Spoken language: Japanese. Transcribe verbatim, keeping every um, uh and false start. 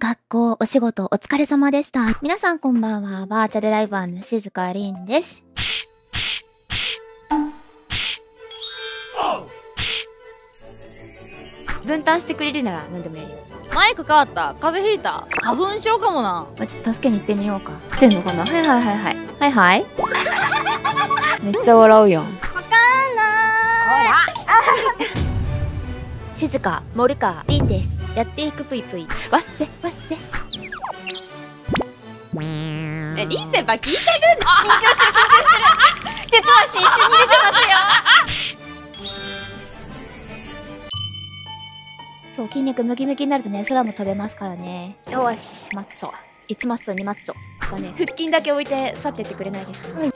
学校、お仕事、お疲れ様でした。皆さんこんばんは。バーチャルライバーの静香凛です。分担してくれるなら何でもやるよ。マイク変わった。風邪ひいた。花粉症かもな。ちょっと助けに行ってみようか。来てんのかな？はいはいはいはい。はいはい。めっちゃ笑うやん。わかんない。ほら。静香、森香、凛です。やっていくぷいぷい。わっせ、わっせ。え、凛先輩聞いてる？緊張してる、緊張してる。手と足一緒に出てますよ。そう、筋肉ムキムキになるとね、空も飛べますからね。よし、マッチョ。いちマッチョ、にマッチョ。だね、腹筋だけ置いて去ってってくれないですか？うん。